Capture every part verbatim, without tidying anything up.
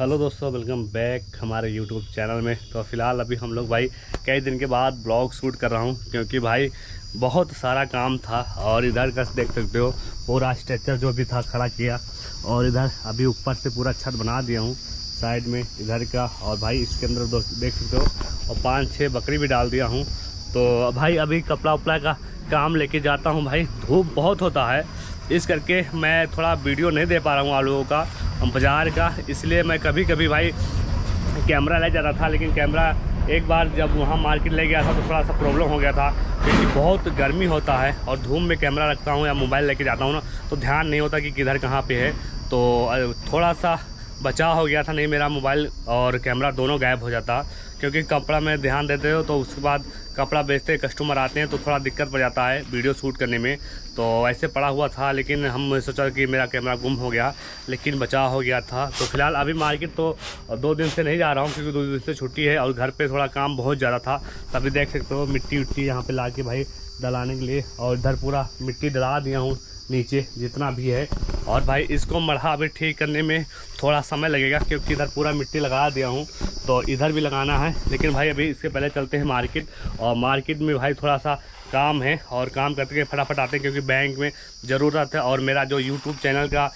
Hello दोस्तों, welcome back हमारे YouTube channel में। तो फ़िलहाल अभी हम लोग भाई कई दिन के बाद ब्लॉग शूट कर रहा हूँ, क्योंकि भाई बहुत सारा काम था। और इधर का देख सकते हो पूरा स्ट्रक्चर जो भी था खड़ा किया, और इधर अभी ऊपर से पूरा छत बना दिया हूँ साइड में इधर का। और भाई इसके अंदर देख सकते हो और पाँच छः बकरी भी डाल दिया हूँ। तो भाई अभी कपड़ा उपड़ा का काम लेके जाता हूँ। भाई धूप बहुत होता है, इस करके मैं थोड़ा वीडियो नहीं दे पा रहा हूँ आप लोगों का बाज़ार का। इसलिए मैं कभी कभी भाई कैमरा ले जाता था, लेकिन कैमरा एक बार जब वहाँ मार्केट ले गया था तो थोड़ा सा प्रॉब्लम हो गया था, क्योंकि बहुत गर्मी होता है और धूप में कैमरा रखता हूँ या मोबाइल लेके जाता हूँ ना, तो ध्यान नहीं होता कि किधर कहाँ पे है। तो थोड़ा सा बचाव हो गया था, नहीं मेरा मोबाइल और कैमरा दोनों गायब हो जाता, क्योंकि कपड़ा में ध्यान देते हो तो उसके बाद कपड़ा बेचते कस्टमर आते हैं तो थोड़ा दिक्कत पड़ जाता है वीडियो शूट करने में। तो ऐसे पड़ा हुआ था, लेकिन हम सोचा कि मेरा कैमरा गुम हो गया, लेकिन बचाव हो गया था। तो फिलहाल अभी मार्केट तो दो दिन से नहीं जा रहा हूँ, क्योंकि दो दिन से छुट्टी है और घर पे थोड़ा काम बहुत ज़्यादा था। तभी देख सकते हो मिट्टी उट्टी यहाँ पर ला के भाई डलाने के लिए, और इधर पूरा मिट्टी डला दिया हूँ नीचे जितना भी है। और भाई इसको मढ़ा अभी ठीक करने में थोड़ा समय लगेगा, क्योंकि इधर पूरा मिट्टी लगा दिया हूँ तो इधर भी लगाना है। लेकिन भाई अभी इसके पहले चलते हैं मार्केट, और मार्केट में भाई थोड़ा सा काम है और काम करके फटाफट आते हैं, क्योंकि बैंक में ज़रूरत है। और मेरा जो यूट्यूब चैनल का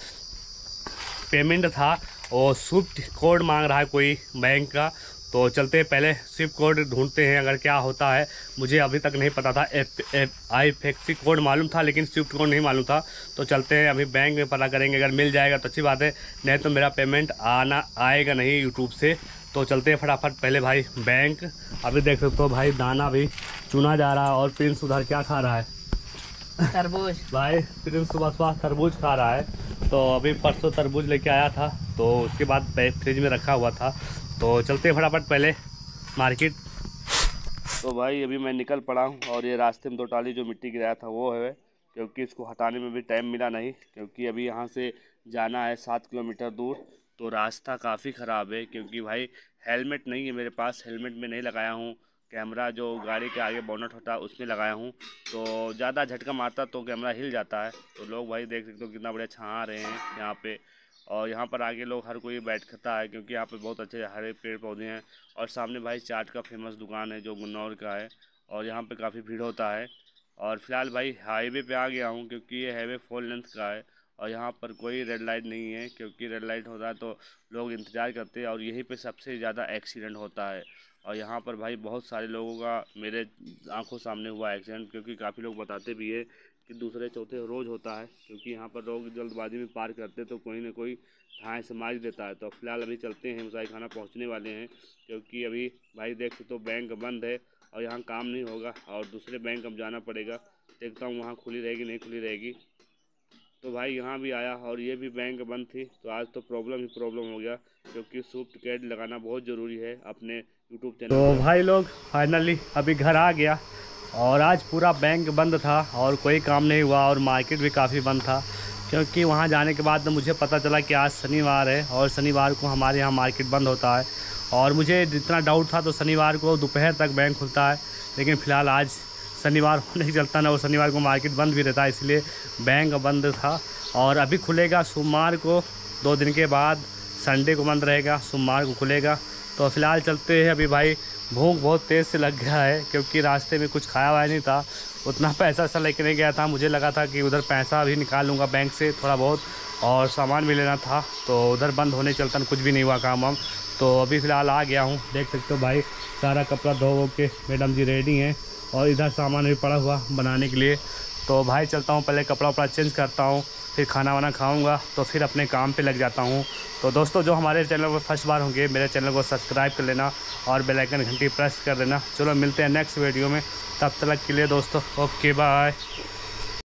पेमेंट था वो स्विफ्ट कोड मांग रहा है कोई बैंक का, तो चलते हैं पहले स्विफ्ट कोड ढूंढते हैं अगर क्या होता है। मुझे अभी तक नहीं पता था, एफ एफ आई फैक्सी कोड मालूम था लेकिन स्विफ्ट कोड नहीं मालूम था। तो चलते हैं अभी बैंक में पता करेंगे, अगर मिल जाएगा तो अच्छी बात है, नहीं तो मेरा पेमेंट आना आएगा नहीं यूट्यूब से। तो चलते हैं फटाफट पहले भाई बैंक। अभी देख सकते हो भाई दाना भी चुना जा रहा है, और प्रिंस उधर क्या खा रहा है? तरबूज। भाई प्रिंस सुबह सुबह तरबूज खा रहा है। तो अभी परसों तरबूज लेके आया था, तो उसके बाद फ्रिज में रखा हुआ था। तो चलते हैं फटाफट पहले मार्केट। तो भाई अभी मैं निकल पड़ा हूँ, और ये रास्ते में दो टाली जो मिट्टी गिराया था वो है, क्योंकि इसको हटाने में भी टाइम मिला नहीं, क्योंकि अभी यहाँ से जाना है सात किलोमीटर दूर। तो रास्ता काफ़ी ख़राब है, क्योंकि भाई हेलमेट नहीं है मेरे पास, हेलमेट में नहीं लगाया हूँ। कैमरा जो गाड़ी के आगे बोनट होता है उसमें लगाया हूँ, तो ज़्यादा झटका मारता तो कैमरा हिल जाता है। तो लोग भाई देख सकते हो कितना बढ़िया छाँ रहे हैं यहाँ पर, और यहाँ पर आगे लोग हर कोई बैठता है, क्योंकि यहाँ पर बहुत अच्छे हरे पेड़ पौधे हैं। और सामने भाई चाट का फेमस दुकान है जो गुन्नौर का है, और यहाँ पे काफ़ी भीड़ होता है। और फिलहाल भाई हाईवे पे आ गया हूँ, क्योंकि ये हाईवे फोर लेंथ का है, और यहाँ पर कोई रेड लाइट नहीं है, क्योंकि रेड लाइट होता है तो लोग इंतज़ार करते हैं, और यहीं पर सबसे ज़्यादा एक्सीडेंट होता है। और यहाँ पर भाई बहुत सारे लोगों का मेरे आँखों सामने हुआ एक्सीडेंट, क्योंकि काफ़ी लोग बताते भी है कि दूसरे चौथे रोज़ होता है, क्योंकि यहाँ पर लोग जल्दबाजी में पार करते तो कोई ना कोई ठाएँ से मार देता है। तो फिलहाल अभी चलते हैं, मुसाई खाना पहुँचने वाले हैं, क्योंकि अभी भाई देख सकते हो बैंक बंद है और यहाँ काम नहीं होगा, और दूसरे बैंक अब जाना पड़ेगा। देखता हूँ वहाँ खुली रहेगी नहीं खुली रहेगी। तो भाई यहाँ भी आया, और ये भी बैंक बंद थी, तो आज तो प्रॉब्लम ही प्रॉब्लम हो गया, क्योंकि स्विफ्ट कोड लगाना बहुत ज़रूरी है अपने यूट्यूब चैनल। तो भाई लोग फाइनली अभी घर आ गया, और आज पूरा बैंक बंद था और कोई काम नहीं हुआ, और मार्केट भी काफ़ी बंद था, क्योंकि वहाँ जाने के बाद मुझे पता चला कि आज शनिवार है, और शनिवार को हमारे यहाँ मार्केट बंद होता है। और मुझे जितना डाउट था तो शनिवार को दोपहर तक बैंक खुलता है, लेकिन फ़िलहाल आज शनिवार होने के चलता ना, और शनिवार को मार्केट बंद भी रहता है, इसलिए बैंक बंद था। और अभी खुलेगा सोमवार को, दो दिन के बाद संडे को बंद रहेगा, सोमवार को खुलेगा। तो फ़िलहाल चलते हैं। अभी भाई भूख बहुत तेज़ से लग गया है, क्योंकि रास्ते में कुछ खाया हुआ नहीं था, उतना पैसा ऐसा लेके नहीं गया था। मुझे लगा था कि उधर पैसा भी निकाल लूँगा बैंक से थोड़ा बहुत, और सामान भी लेना था, तो उधर बंद होने चलता कुछ भी नहीं हुआ काम वाम। तो अभी फ़िलहाल आ गया हूँ, देख सकते हो भाई सारा कपड़ा धो वो के मैडम जी रेडी हैं, और इधर सामान भी पड़ा हुआ बनाने के लिए। तो भाई चलता हूँ पहले कपड़ा वपड़ा चेंज करता हूँ, फिर खाना वाना खाऊंगा, तो फिर अपने काम पे लग जाता हूँ। तो दोस्तों जो हमारे चैनल पर फर्स्ट बार होंगे, मेरे चैनल को सब्सक्राइब कर लेना और बेल आइकन घंटी प्रेस कर देना। चलो मिलते हैं नेक्स्ट वीडियो में, तब तक के लिए दोस्तों ओके बाय।